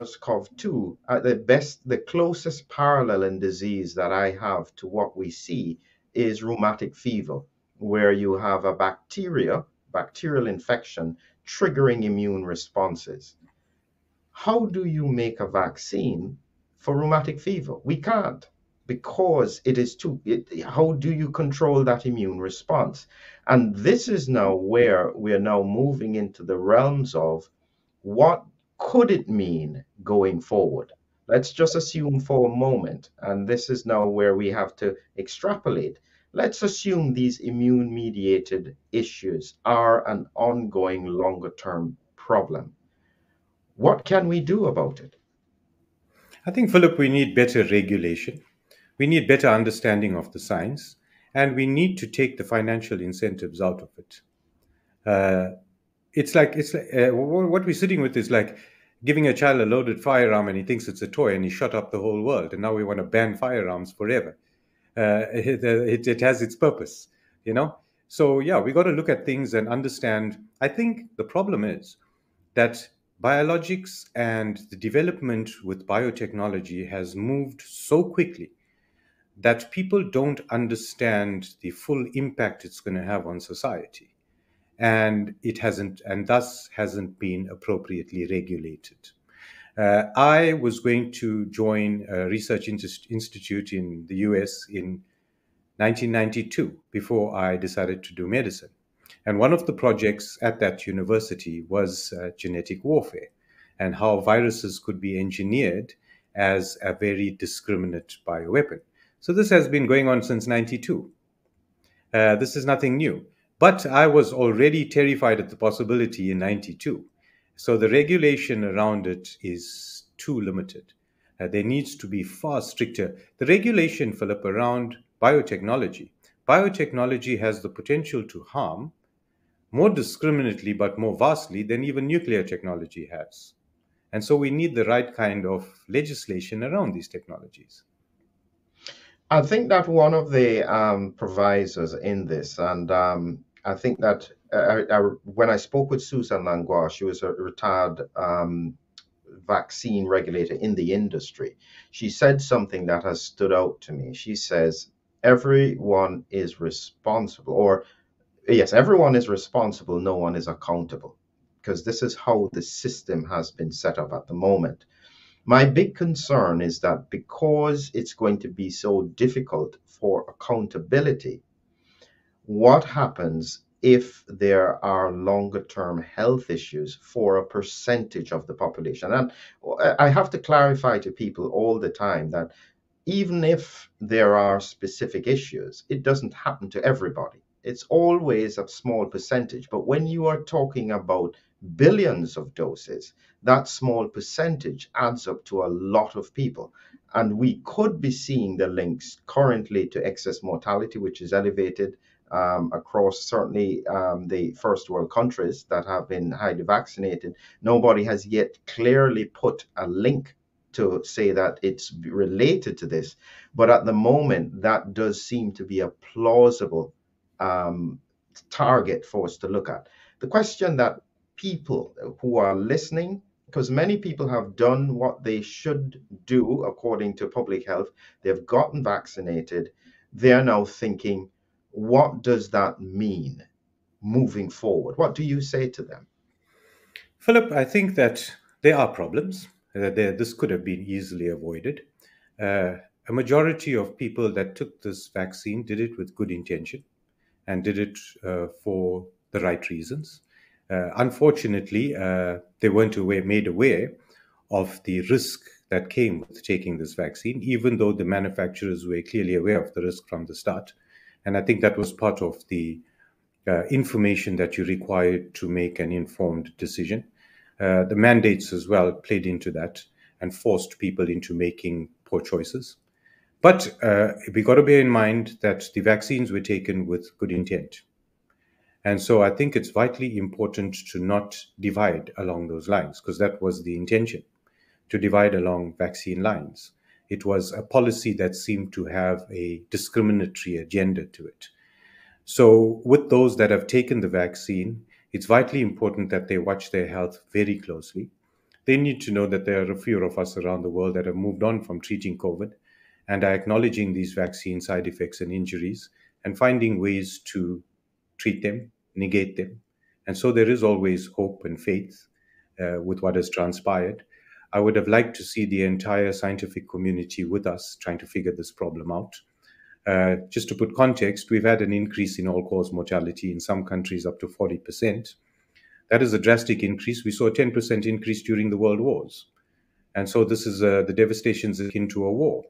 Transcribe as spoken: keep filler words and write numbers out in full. SARS CoV two at the best, the closest parallel in disease that I have to what we see is rheumatic fever, where you have a bacteria, bacterial infection triggering immune responses. How do you make a vaccine for rheumatic fever? We can't, because it is too, it, how do you control that immune response? And this is now where we are now moving into the realms of what could it mean going forward? Let's just assume for a moment, and this is now where we have to extrapolate. Let's assume these immune-mediated issues are an ongoing longer-term problem. What can we do about it? I think, Philip, we need better regulation. We need better understanding of the science, and we need to take the financial incentives out of it. Uh, It's like, it's like uh, what we're sitting with is like giving a child a loaded firearm and he thinks it's a toy and he shot up the whole world. And now we want to ban firearms forever. Uh, it, it, it has its purpose, you know. So, yeah, we got to look at things and understand. I think the problem is that biologics and the development with biotechnology has moved so quickly that people don't understand the full impact it's going to have on society. And it hasn't, and thus hasn't been appropriately regulated. Uh, I was going to join a research institute in the U S in nineteen ninety-two before I decided to do medicine. And one of the projects at that university was uh, genetic warfare and how viruses could be engineered as a very discriminate bioweapon. So this has been going on since ninety-two. Uh, this is nothing new. But I was already terrified at the possibility in ninety-two. So the regulation around it is too limited. Uh, there needs to be far stricter. The regulation, Philip, around biotechnology. Biotechnology has the potential to harm more discriminately, but more vastly than even nuclear technology has. And so we need the right kind of legislation around these technologies. I think that one of the um, provisos in this, and um, I think that I, I, when I spoke with Susan Langua, she was a retired um, vaccine regulator in the industry. She said something that has stood out to me. She says, everyone is responsible, or yes, everyone is responsible. No one is accountable, because this is how the system has been set up at the moment. My big concern is that because it's going to be so difficult for accountability, what happens if there are longer-term health issues for a percentage of the population? And I have to clarify to people all the time that even if there are specific issues, it doesn't happen to everybody. It's always a small percentage. But when you are talking about billions of doses, that small percentage adds up to a lot of people. And we could be seeing the links currently to excess mortality, which is elevated um, across certainly um, the first world countries that have been highly vaccinated. Nobody has yet clearly put a link to say that it's related to this. But at the moment, that does seem to be a plausible um, target for us to look at. The question that people who are listening, because many people have done what they should do according to public health, they've gotten vaccinated, they're now thinking, what does that mean moving forward? What do you say to them? Philip, I think that there are problems. Uh, there, this could have been easily avoided. Uh, a majority of people that took this vaccine did it with good intention and did it uh, for the right reasons. Uh, unfortunately, uh, they weren't aware, made aware of the risk that came with taking this vaccine, even though the manufacturers were clearly aware of the risk from the start. And I think that was part of the uh, information that you required to make an informed decision. Uh, the mandates as well played into that and forced people into making poor choices. But uh, we got to bear in mind that the vaccines were taken with good intent. And so I think it's vitally important to not divide along those lines, because that was the intention, to divide along vaccine lines. It was a policy that seemed to have a discriminatory agenda to it. So with those that have taken the vaccine, it's vitally important that they watch their health very closely, They need to know that there are a few of us around the world that have moved on from treating COVID and are acknowledging these vaccine side effects and injuries and finding ways to treat them, negate them. And so there is always hope and faith uh, with what has transpired. I would have liked to see the entire scientific community with us trying to figure this problem out. Uh, just to put context, we've had an increase in all-cause mortality in some countries up to forty percent. That is a drastic increase. We saw a ten percent increase during the World Wars. And so this is uh, the devastations akin to a war.